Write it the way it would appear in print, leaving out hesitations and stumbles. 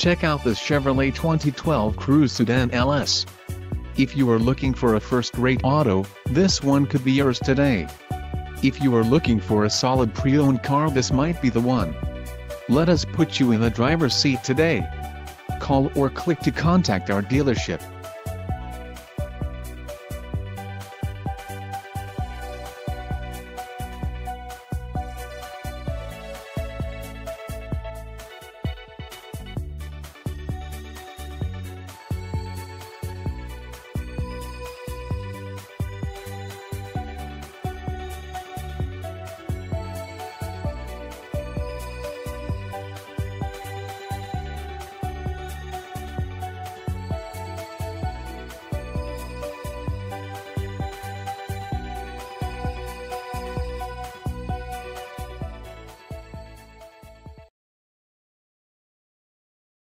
Check out this Chevrolet 2012 Cruze Sedan LS. If you are looking for a first-rate auto, this one could be yours today. If you are looking for a solid pre-owned car, this might be the one. Let us put you in the driver's seat today. Call or click to contact our dealership.